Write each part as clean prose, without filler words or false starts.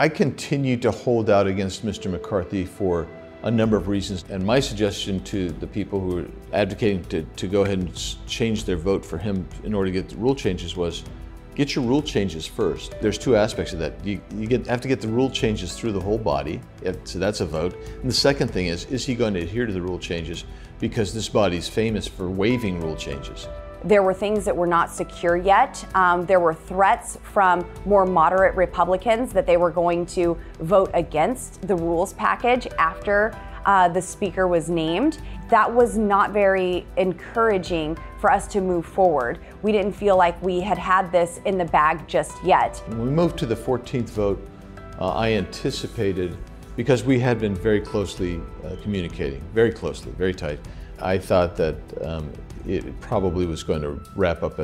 I continue to hold out against Mr. McCarthy for a number of reasons, and my suggestion to the people who are advocating to go ahead and change their vote for him in order to get the rule changes was, get your rule changes first. There's two aspects of that. You have to get the rule changes through the whole body, so that's a vote. And the second thing is he going to adhere to the rule changes? Because this body's famous for waiving rule changes. There were things that were not secure yet. There were threats from more moderate Republicans that they were going to vote against the rules package after the speaker was named. That was not very encouraging for us to move forward. We didn't feel like we had this in the bag just yet. When we moved to the 14th vote, I anticipated, because we had been very closely communicating, very closely, very tight, I thought that it probably was going to wrap up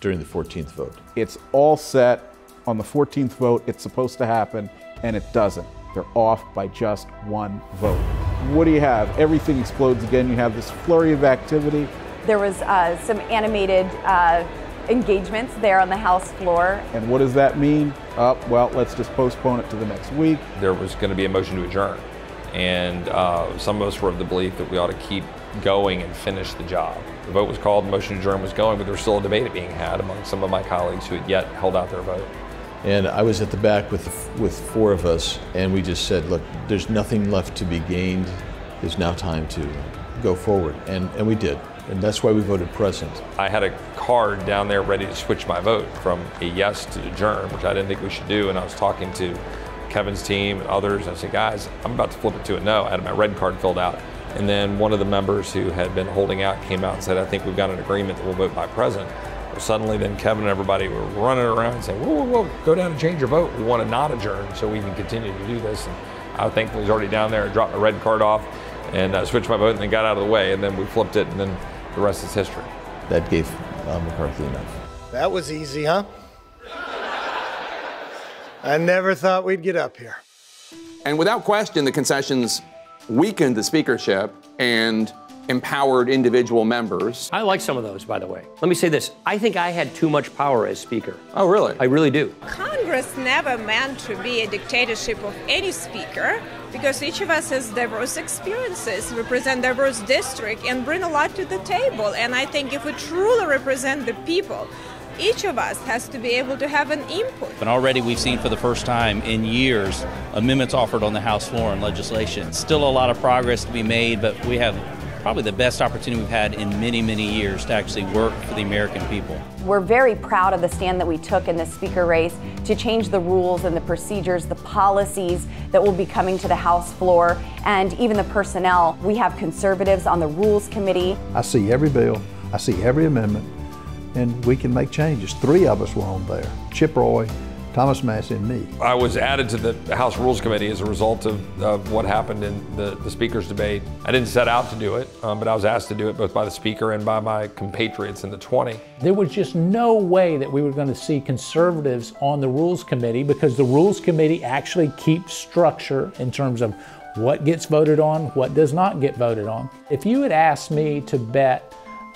during the 14th vote. It's all set on the 14th vote. It's supposed to happen, and it doesn't. They're off by just one vote. What do you have? Everything explodes again. You have this flurry of activity. There was some animated engagements there on the House floor. And what does that mean? Well, let's just postpone it to the next week. There was going to be a motion to adjourn. And some of us were of the belief that we ought to keep going and finish the job. The vote was called, the motion to adjourn was going, but there was still a debate being had among some of my colleagues who had yet held out their vote. And I was at the back with four of us, and we just said, look, there's nothing left to be gained. There's now time to go forward, and we did. And that's why we voted present. I had a card down there ready to switch my vote from a yes to adjourn, which I didn't think we should do, and I was talking to Kevin's team and others, and I said, guys, I'm about to flip it to a no. I had my red card filled out. And then one of the members who had been holding out came out and said, I think we've got an agreement that we'll vote by present. Well, suddenly then Kevin and everybody were running around saying, whoa, whoa, whoa, go down and change your vote. We want to not adjourn so we can continue to do this. And I thankfully was already down there and dropped my red card off and switched my vote and then got out of the way. And then we flipped it, and then the rest is history. That gave McCarthy enough. That was easy, huh? I never thought we'd get up here. And without question, the concessions weakened the speakership and empowered individual members. I like some of those, by the way. Let me say this. I think I had too much power as speaker. Oh, really? I really do. Congress never meant to be a dictatorship of any speaker, because each of us has diverse experiences, represent diverse districts, and bring a lot to the table. And I think if we truly represent the people, each of us has to be able to have an input. And already we've seen for the first time in years amendments offered on the House floor in legislation. Still a lot of progress to be made, but we have probably the best opportunity we've had in many, many years to actually work for the American people. We're very proud of the stand that we took in the speaker race to change the rules and the procedures, the policies that will be coming to the House floor, and even the personnel. We have conservatives on the Rules Committee. I see every bill, I see every amendment, and we can make changes. Three of us were on there, Chip Roy, Thomas Massie, and me. I was added to the House Rules Committee as a result of what happened in the speaker's debate. I didn't set out to do it, but I was asked to do it both by the speaker and by my compatriots in the 20. There was just no way that we were going to see conservatives on the Rules Committee, because the Rules Committee actually keeps structure in terms of what gets voted on, what does not get voted on. If you had asked me to bet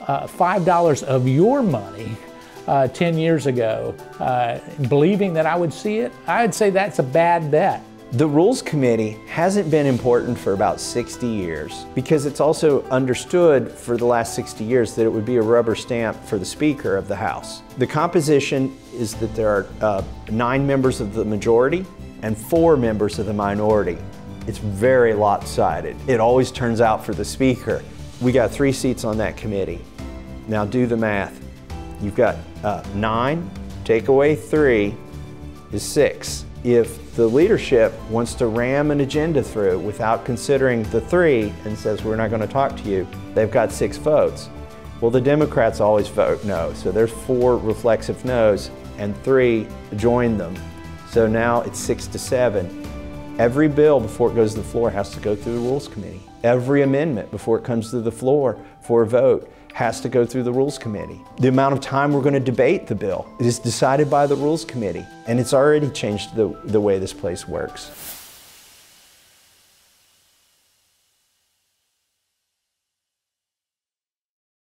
$5 of your money 10 years ago, believing that I would see it, I'd say that's a bad bet. The Rules Committee hasn't been important for about 60 years, because it's also understood for the last 60 years that it would be a rubber stamp for the Speaker of the House. The composition is that there are 9 members of the majority and 4 members of the minority. It's very lopsided. It always turns out for the Speaker. We got 3 seats on that committee. Now do the math. You've got 9, take away 3 is 6. If the leadership wants to ram an agenda through without considering the 3 and says, we're not going to talk to you, they've got 6 votes. Well, the Democrats always vote no, so there's 4 reflexive no's and 3 join them. So now it's 6-7. Every bill before it goes to the floor has to go through the Rules Committee. Every amendment before it comes to the floor for a vote has to go through the Rules Committee. The amount of time we're going to debate the bill is decided by the Rules Committee, and it's already changed the way this place works.